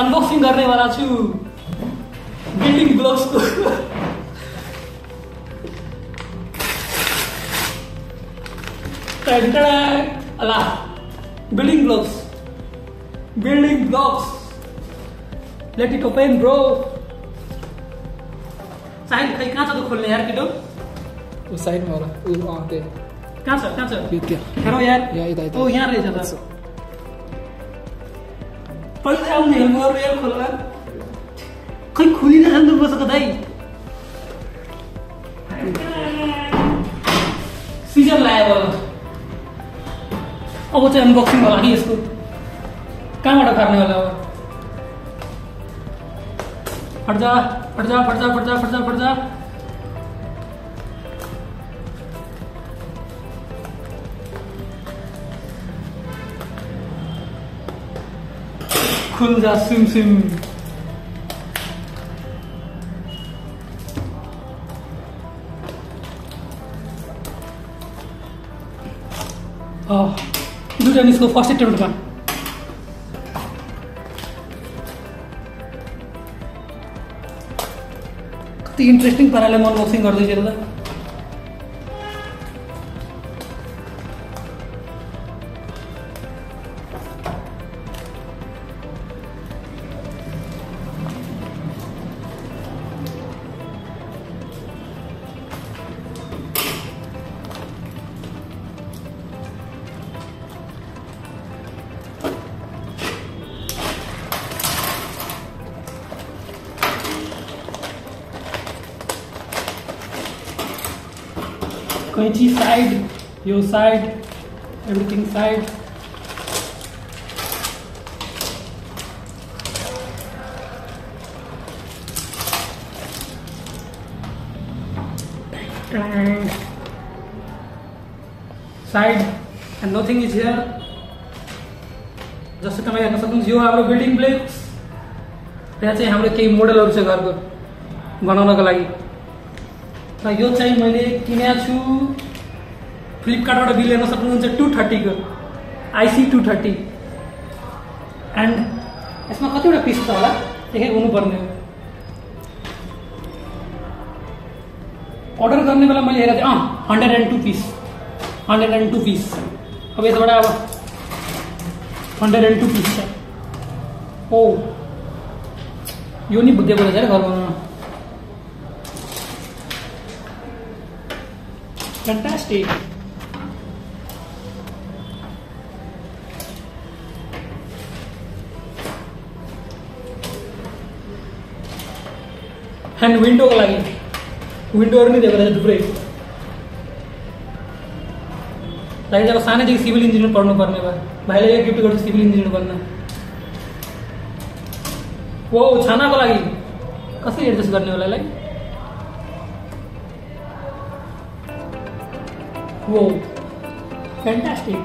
Unboxing करने वाला छु बिल्डिंग ब्लॉक्स को। अला building blocks let it open bro. Side कहीं कहाँ तो खोलने यार किडो, वो साइड में वाला वो आते कहाँ से ये क्या करो यार, ओ यहाँ रह जाता पल्स आउ नहीं मोर यार खोलना कहीं खुली ना अंदर बस का दाई सीजन लाया वाला। अब वो चाहे अनबॉक्सिंग वाला ही इसको कहाँ वाला करने वाला है। फट जा खुल जा सिम। दूसरा इसको फर्स्ट एड का इंट्रेस्टिंग पाराले म अनबॉक्सिङ गर्दै छु र। कैंची side, your side, everything side. And nothing is here. जैसे तब हेन सकूँ हम बिल्डिंग ब्लॉक्स हम कई मोडल घर को बनाने का लगी। यो चाहिँ मैले किनेको छु फ्लिपकार्टबाट बिल हेर्न सक्नुहुन्छ 230 को IC 230। एंड यसमा कतिवटा पीस छ होला लेखेको हुनुपर्ने हो। अर्डर गर्ने बेला मैले हेरेको थिएँ 102 पीस। अब यसबाट अब 102 पीस छ। ओ यो नि बुद्धि बोलेछ घर बनाउन। Fantastic. And window को लगी window नहीं देखा था दुपरे लाइन जब साने जी सिविल इंजीनियर पढ़ने पड़ने पर भाई लोग गिफ्ट करते सिविल इंजीनियर बनना। वो छाना को लगी कैसे एडजस्ट करने वाला लाइन वो फैंटास्टिक।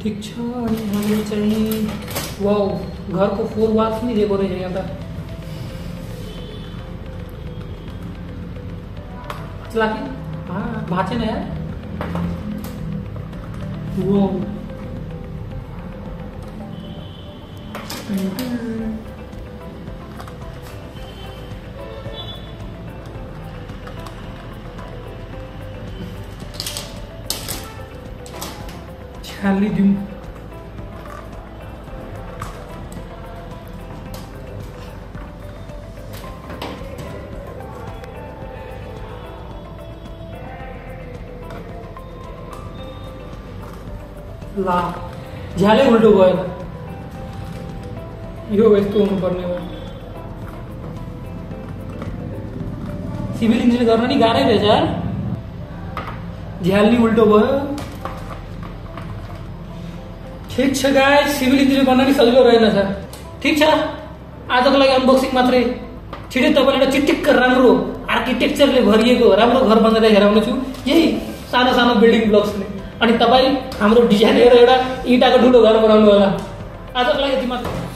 ठीक छ अनि हामी चाहिँ वाउ घरको फोर वाल्स पनि दिएको रहेछ यहाँ त। चलाकी भाचे न यार। Wow. Charlie Jim. ला झाले उल्टो गए यो यस्तो हुनुपर्ने हो। सिभिल इन्जिनियर गर्न नि गाह्रै रहेछ यार। झ्यालनी उल्टो भयो। ठीक छ गाइस सिभिल इन्जिनियर गर्न नि सजिलो रहेनछ। ठीक छ आजको लागि अनबॉक्सिङ मात्रै। छिटै तपाईलाई चिटिक्क राम्रो आर्किटेक्चरले भरिएको राम्रो घर बनाएर हेराउनेछु यही सानो सानो बिल्डिङ ब्लक्सले। अनि तपाई हाम्रो डिजाइन हेरेर एउटा ईटाको ठुलो घर बनाउनु होला। आजको लागि यति मात्र।